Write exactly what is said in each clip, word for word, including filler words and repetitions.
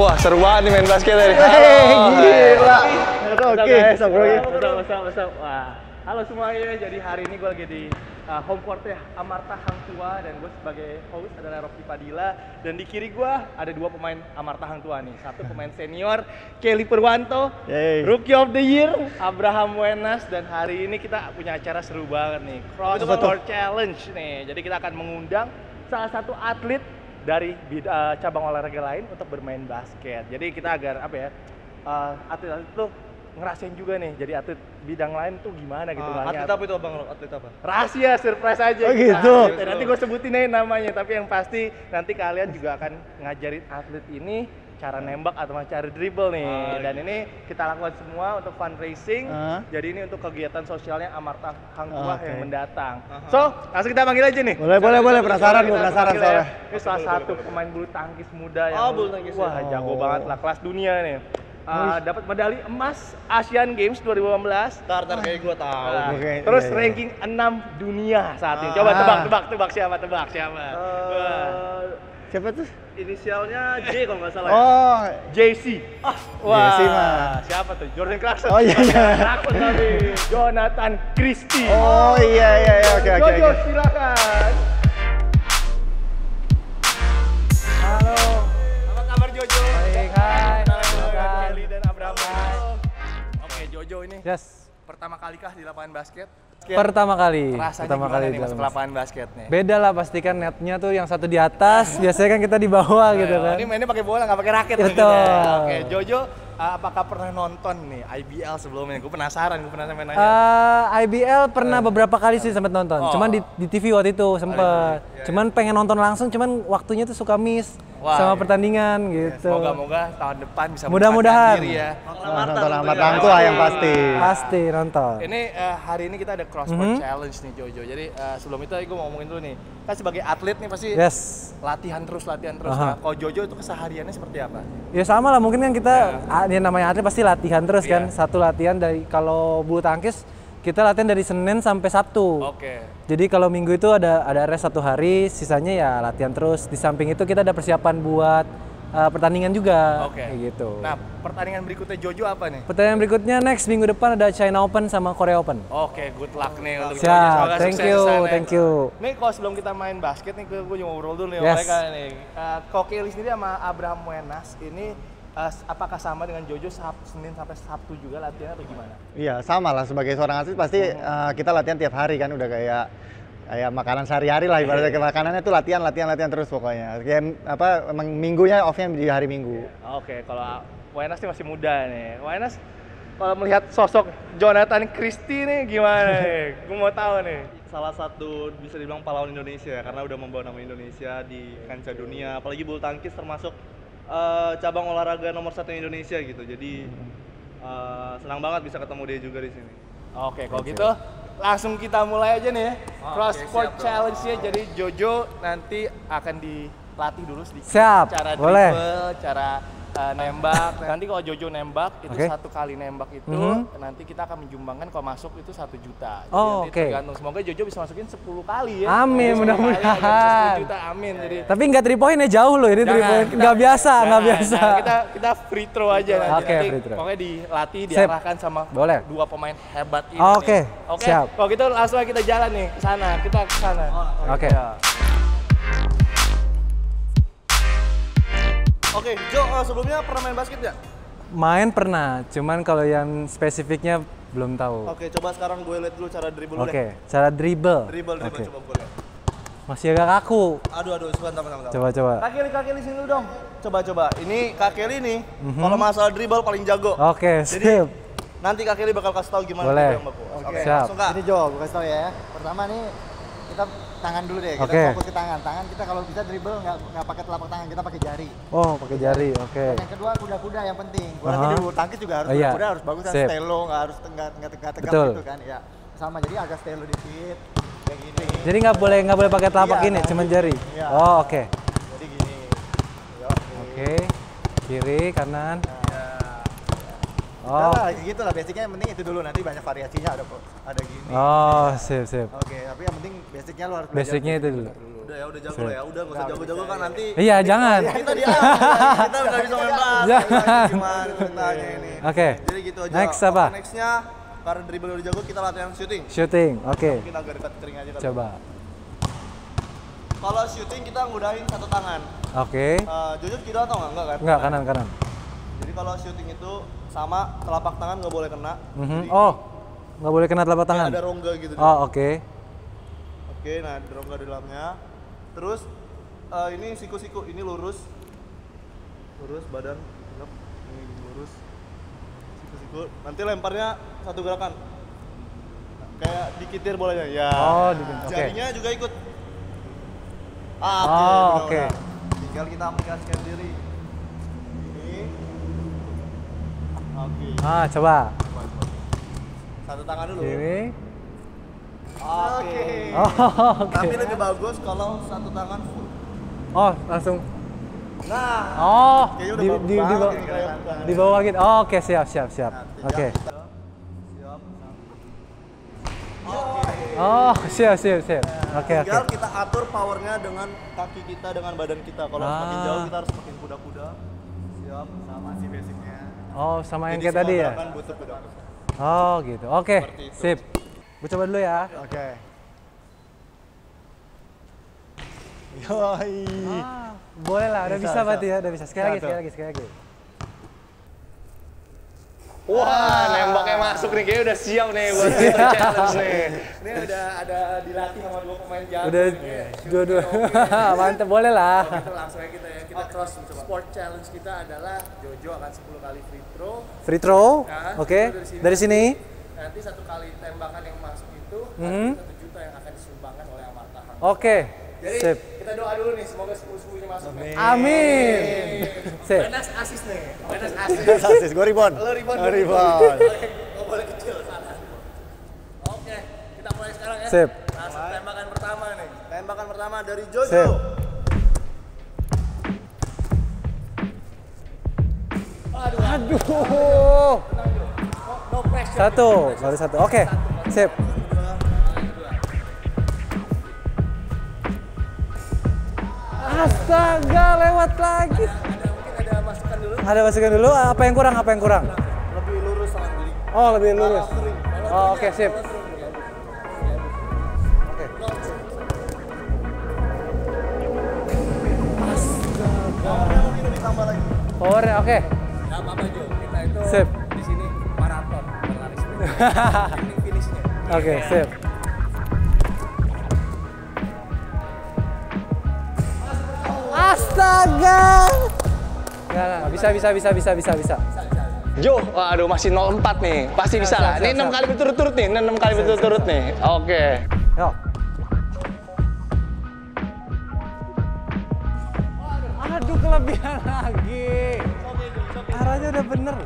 Wah, seru banget nih main basket tadi. Hei, gila. Oke, sama sama. Halo semuanya, jadi hari ini gue lagi di uh, home court ya, Amartha Hangtuah, dan gue sebagai host adalah Rocky Padilla, dan di kiri gue ada dua pemain Amartha Hangtuah nih, satu pemain senior Kelly Purwanto, hey. Rookie of the Year Abraham Wenas, dan hari ini kita punya acara seru banget nih, Cross Court Challenge nih, jadi kita akan mengundang salah satu atlet dari uh, cabang olahraga lain untuk bermain basket, jadi kita agar apa ya, uh, atlet-atlet tuh ngerasain juga nih, jadi atlet bidang lain tuh gimana gitu. Ah, atlet apa itu Bang Rok? Atlet apa? Rahasia, surprise aja. Oh gitu. Nah, nanti gue sebutin aja namanya, tapi yang pasti nanti kalian juga akan ngajarin atlet ini cara nembak atau cara dribble nih. Ah, Dan gitu. Ini kita lakukan semua untuk fundraising. Ah. Jadi ini untuk kegiatan sosialnya Amartha Hangtuah ah, okay. yang mendatang. Aha. So, langsung kita panggil aja nih. Boleh, boleh, boleh. Penasaran gue, penasaran soalnya. Ini salah satu pemain bulu tangkis muda yang oh, bulu tangkis wah, jago banget lah, kelas dunia nih. Uh, dapat medali emas Asian Games dua ribu delapan belas. Tar, tar kayak gue tahu. Nah, okay, terus iya, iya. ranking enam dunia saat ini. Coba tebak, tebak, tebak siapa, tebak siapa. Uh, siapa tuh? Inisialnya J kalau nggak salah. Oh, J C. Oh, wah, J C mah. Siapa tuh? Jordan Clarkson. Oh iya. Clarkson tapi Jonatan Christie. Oh iya iya iya. Oke oke. Jojo silakan. Halo. Apa kabar Jojo? Baik. Hai. Jojo ini yes. pertama kali kah di lapangan basket? basket? Pertama kali. Rasanya pertama kali nih mas ke lapangan basket nih? Beda lah pastikan netnya tuh yang satu di atas, biasanya kan kita di bawah gitu kan. Ini mainnya pakai bola nggak pakai raket. Betul. Ya. Oke, Jojo apakah pernah nonton nih I B L sebelumnya? Gue penasaran, gue penasaran main aja. Uh, I B L pernah uh, beberapa kali uh, sih sempat nonton, oh. cuman di, di T V waktu itu sempet. Oh, iya, iya. Cuman pengen nonton langsung, cuman waktunya tuh suka miss. Wah, sama iya. pertandingan gitu. Semoga-moga tahun depan bisa mudah-mudahan ya. Nah, nonton Amartha Hangtuah yang pasti. Pasti nonton. Ini uh, hari ini kita ada cross court mm-hmm. challenge nih Jojo. Jadi uh, sebelum itu gue mau ngomongin dulu nih. Kan sebagai atlet nih pasti yes. latihan terus latihan terus. Uh-huh. Nah, kalau Jojo itu kesehariannya seperti apa? Ya sama lah mungkin kan kita yeah. yang namanya atlet pasti latihan terus yeah. kan. Satu latihan dari kalau bulu tangkis kita latihan dari Senin sampai Sabtu. Oke. Okay. Jadi kalau Minggu itu ada ada rest satu hari, sisanya ya latihan terus. Di samping itu kita ada persiapan buat uh, pertandingan juga. Oke. Okay. Kayak gitu. Nah, pertandingan berikutnya Jojo apa nih? Pertandingan berikutnya next minggu depan ada China Open sama Korea Open. Oke, okay, good luck nih untuk Jojo. Thank you, thank you. Nih kalau sebelum kita main basket nih gue juga ngobrol dulu nih yes. mereka nih. Uh, Kokeli sendiri sama Abraham Wenas ini Uh, apakah sama dengan Jojo Senin sampai Sabtu juga latihan atau gimana? Iya sama lah, sebagai seorang atlet pasti uh, kita latihan tiap hari kan, udah kayak kayak makanan sehari-hari lah, ibaratnya makanannya tuh latihan, latihan, latihan terus pokoknya. Kayak apa, minggunya offnya di hari Minggu. Oke, okay, kalau Wenas masih muda nih, Wenas kalau melihat sosok Jonatan Christie nih gimana nih? Gue mau tahu nih. Salah satu bisa dibilang pahlawan Indonesia karena udah membawa nama Indonesia di kancah dunia, apalagi bulu tangkis termasuk Uh, cabang olahraga nomor satu Indonesia gitu, jadi uh, senang banget bisa ketemu dia juga di sini. Oke, kalau gitu langsung kita mulai aja nih ya. Oh, Cross Court okay, Challenge-nya, jadi Jojo nanti akan dilatih dulu sedikit. Siap, cara boleh. dribble, cara uh, nembak. Nanti kalau Jojo nembak itu okay. satu kali nembak itu mm-hmm. nanti kita akan menyumbangkan kalau masuk itu satu juta. Jadi oh, oke. Okay. Tergantung, semoga Jojo bisa masukin sepuluh kali ya. Amin, mudah-mudahan. sepuluh juta, amin. Ya, jadi ya. Tapi nggak three point ya jauh loh ini three point. Nggak biasa, nggak biasa. Nah, kita kita free throw aja nanti. Oke, okay, free throw. Pokoknya dilatih, diarahkan sama boleh. dua pemain hebat ini. Oke. Okay. Oke. Okay. Kalau gitu langsung aja kita jalan nih ke sana, kita ke sana. Oh, oke. Okay. Okay. Oke, Jo, uh, sebelumnya pernah main basket nggak? Main pernah, cuman kalau yang spesifiknya belum tahu. Oke, coba sekarang gue lihat dulu cara dribble. Oke, deh. cara dribble. Dribble, dribble, okay. coba gue lihat. Masih agak kaku. Aduh, aduh, sebentar, teman-teman. Coba, coba. Kakeli, kakeli sini dulu dong. Coba, coba. Ini kakeli nih, mm-hmm. kalau masalah dribble paling jago. Oke, okay, sip. Nanti kakeli bakal kasih tahu gimana yang bagus. Oke, okay. siap. Ini Jo, gue kasih tahu ya. Pertama nih, kita tangan dulu deh, kita okay. fokus ke tangan. Tangan kita kalau bisa dribble nggak nggak pakai telapak tangan, kita pakai jari. Oh, pakai jari, oke. Okay. Yang kedua kuda-kuda yang penting. Gue uh -huh. nanti dulu tangkis juga harus oh, kuda-kuda iya. harus bagus kan, stelo nggak harus tegak tegak tegak gitu kan, ya. Sama jadi agak stelo dikit, kayak gini. Jadi nggak boleh nggak boleh pakai telapak iya, ini, cuma jari. Iya. Oh, oke. Okay. Jadi gini. Oke, okay. kiri kanan. Nah. Oh, nah, gitu lah basicnya, yang penting itu dulu, nanti banyak variasinya ada ada gini. Oh, sip sip. Oke, tapi yang penting basicnya lu harus belajar. Basicnya itu dulu. Udah ya, udah jago ya, udah nggak usah jago-jago kan nanti. Iya, jangan. Kita di alam, kita nggak bisa main pas. Gimana ceritanya ini? Oke. Jadi gitu aja. Next apa? Nextnya karena dribble udah jago, kita latihan shooting. Shooting, oke. Kita agak dekat kering aja. Coba. Kalau shooting kita mudahin satu tangan. Oke. Jujur kira atau nggak? Nggak kan? Nggak, kanan kanan. Jadi kalau shooting itu sama telapak tangan nggak boleh kena. Oh, nggak boleh kena telapak tangan. Ada rongga gitu. Oh, oke. Oke, nah ada rongga di dalamnya. Terus uh, ini siku-siku, ini lurus, lurus badan, ini lurus, siku-siku. Nanti lemparnya satu gerakan, kayak dikitir bolanya, ya. Oh, dikitir. Jarinya okay. juga ikut. Ah, oh, oke. Okay. Tinggal kita aplikasikan diri. Ini, oke. Okay. Ah, coba. Coba, coba. Satu tangan dulu. Ini. Oke. Okay. Oh, okay. Tapi lebih bagus kalau satu tangan full. Oh, langsung. Nah. Oh, di di di bawah di bawah gitu. Oh, oke, okay. siap siap siap. Nah, oke. Okay. Siap. Okay. Oh, siap siap siap. Nah, oke okay, oke. Okay. Kita atur powernya dengan kaki kita dengan badan kita. Kalau ah. makin jauh kita harus makin kuda-kuda. Siap sama si basicnya. Oh, sama yang kayak tadi ya. Butuh kuda. Oh, gitu. Oke. Okay. Sip. Gue coba dulu ya. Oke. Okay. Yoi. Ah, boleh lah, udah bisa berarti ya, udah bisa. Sekali lagi, sekali lagi, sekali lagi. Wah, ah. nembaknya masuk nih, kayaknya udah siap nih buat challenge nih. Ini udah ada dilatih sama dua pemain jago. Udah, dua-dua. Mantep, boleh lah. Kalau gitu langsung aja kita ya, kita cross. Sport challenge kita adalah Jojo akan sepuluh kali free throw. Free throw? Nah, oke, okay. dari, dari sini. Nanti satu kali tembakan yang masuk itu mm-hmm. ada satu juta yang akan disumbangkan oleh Amartha Hangtuah. Oke. Okay. Jadi sip. Kita doa dulu nih semoga sepuluh-sepuluh ini masuk. Amin. Amin. Sip. Wenas asis nih. Wenas asis. Wenas asis. Gua ribon. Lo ribon. Gua ribon. Gak boleh kecil salah. Oke, okay. kita mulai sekarang ya. Sip. Masuk tembakan pertama nih. Tembakan pertama dari Jojo. Sip. Aduh. Aduh. Satu, baru satu. Oke, sip. Astaga, lewat lagi. Ada masukan dulu. Ada masukan dulu. Apa yang kurang? Apa yang kurang? Lebih lurus lagi. Oh, lebih lurus. Oh, oke, sip. Oke. Astaga. Ditambah lagi. Power, oke. Gak apa-apa Jo. Kita itu di sini maraton. Finishnya. Oke, sip. Astaga. Enggak, bisa bisa bisa bisa bisa bisa. Jo, aduh masih nol empat nih. Pasti bisa lah. Ini enam kali berturut-turut nih, enam kali berturut-turut nih. Oke. Yo. Aduh, kelebihan lagi. Arahnya udah bener.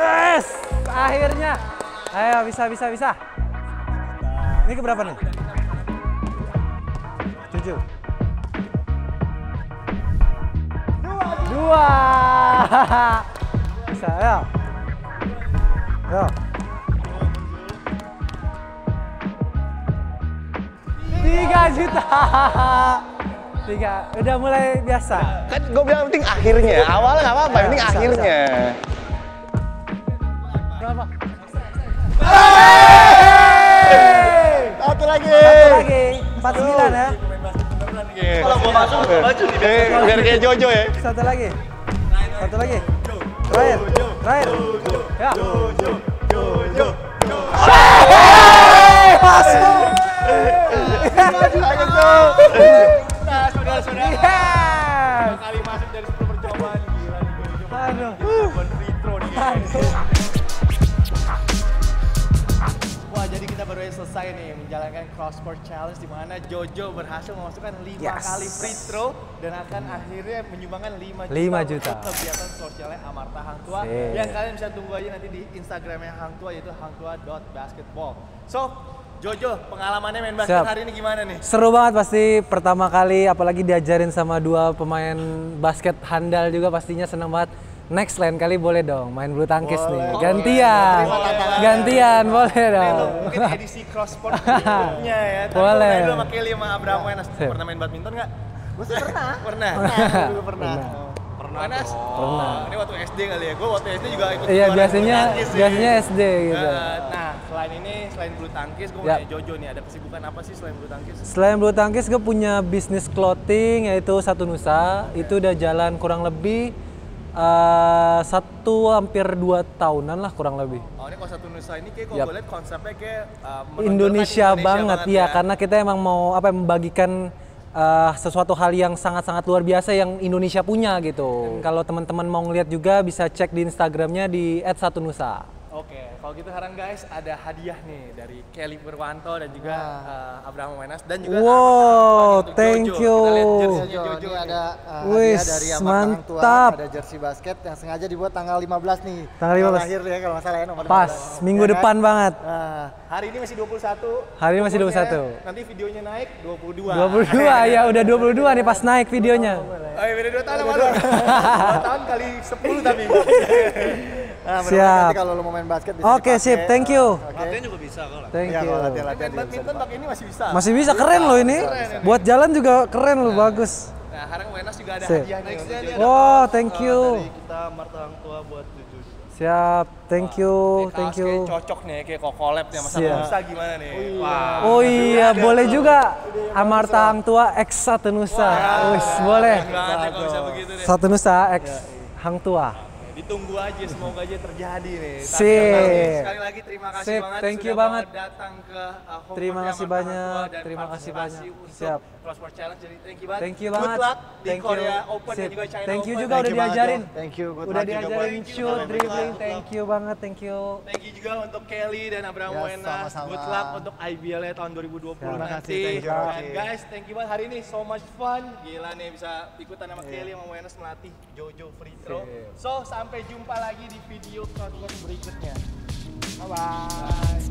Yes! Akhirnya. Ayo, bisa, bisa, bisa. Ini keberapa nih? Tujuh. Dua. Bisa, ayo. Ayo. Tiga juta. Tiga. Udah mulai biasa. Kan gue bilang penting akhirnya. Awalnya nggak apa-apa, penting akhirnya. Bisa. Berapa? Satu lagi. Satu lagi. empat puluh sembilan ya. Kalau mau masuk, maju nih. Biar kayak Jojo ya. Satu lagi. Satu lagi. Terakhir. Terakhir. Ya. Jojo. Jojo. Masuk. Maju lagi tuh. Nah, sudah-sudah. Dua kali masuk dari sepuluh percobaan. Gila nih Jojo. Aduh. Buat free throw nih. Jadi kita baru saja selesai nih menjalankan cross sport challenge di mana Jojo berhasil memasukkan lima yes. kali free throw dan akan akhirnya menyumbangkan lima juta untuk kegiatan sosialnya Amartha Hangtuah yes. yang kalian bisa tunggu aja nanti di Instagramnya Hangtuah yaitu hangtuah dot basketball. So, Jojo, pengalamannya main basket Siap. hari ini gimana nih? Seru banget pasti pertama kali apalagi diajarin sama dua pemain basket handal juga pastinya senang banget. next lain kali boleh dong main bulu tangkis boleh. nih. Gantian. Oh, iya. Gantian boleh, boleh dong. Loh, mungkin edisi cross-sport berikutnya ya. Tapi boleh. Tapi sama Kelly sama Abraham Wenas pernah main badminton nggak? Gue sih pernah. Pernah? Pernah. Dulu pernah. Pernah. Panas. Oh, ini waktu S D kali ya. Gue waktu S D juga ikut. Iya, biasanya biasanya S D gitu. Nah, selain ini, selain bulu tangkis, gue punya Jojo nih. Ada kesibukan apa sih selain bulu tangkis? Selain bulu tangkis, gue punya bisnis clothing yaitu Satu Nusa. Okay. Itu udah jalan kurang lebih uh, satu hampir dua tahunan lah kurang lebih. Oh, ini kalau Satu Nusa ini kayak yep. gue lihat konsepnya kayak uh, Indonesia, Indonesia banget, banget ya, ya. Karena kita emang mau apa? Membagikan Uh, sesuatu hal yang sangat-sangat luar biasa yang Indonesia punya gitu. Hmm. Kalau teman-teman mau ngeliat juga bisa cek di Instagramnya di et satu nusa. Oke, kalau gitu sekarang guys ada hadiah nih dari Kelly Purwanto dan juga uh, Abraham Wenas dan juga. Wow, thank Jojo. you. Kita lihat Jojo, ini ada uh, Wiss, hadiah dari Amartha Hangtuah, ada jersey basket yang sengaja dibuat tanggal lima belas nih. Tanggal lima belas. Terakhir ya kalau masalah ya nomor Pas, lima belas. Minggu ya, depan kan? banget. Nah, hari ini masih dua puluh satu. Hari ini masih dua puluh satu. Nanti videonya naik dua puluh dua. dua puluh dua ya, udah dua puluh dua nih pas naik videonya. Oh, iya, beda dua tahun baru. dua tahun kali sepuluh tapi. Nah, siap. Kalau lo mau main basket bisa. Oke, okay, sip. Thank you. Oke. Okay. juga bisa kalau. Thank ya, you. Kalau latihan-latihan badminton pakai ini masih bisa. Masih bisa, keren lo ini. Keren, Buat ini. jalan juga keren nah. lo, bagus. Nah, sekarang Wenas juga ada sip. hadiah next nih. Oh, thank you. Dari kita Amartha Hangtuah buat Jojo. Siap, thank you, nah, thank you. Kayak cocok nih kayak kok collab nih sama Satu Nusa gimana nih? Oh, wow. oh iya, Aduh, boleh ada, juga Amartha Hangtuah X Satu Nusa. Wis, boleh. Satu Nusa X Hangtuah. Ditunggu aja, semoga aja terjadi nih. Sip. Sekali lagi terima kasih Sip. banget Thank you sudah banget. datang ke uh, home Terima kasih banyak. Terima kasih banyak. Siap. Cross-sport challenge jadi thank you banget. Thank you banget. Good luck di Korea Open dan juga China Open. Thank you juga udah diajarin. Thank you. Udah diajarin shoot, dribbling. Thank you banget. Thank you. Thank you juga untuk Kelly dan Abraham Wenas. Good luck untuk I B L-nya tahun dua ribu dua puluh nanti. Dan guys, thank you banget hari ini so much fun. Gila nih bisa ikutan sama Kelly sama Wenas melatih Jojo free throw. So, sampai jumpa lagi di video crossword berikutnya. Bye bye.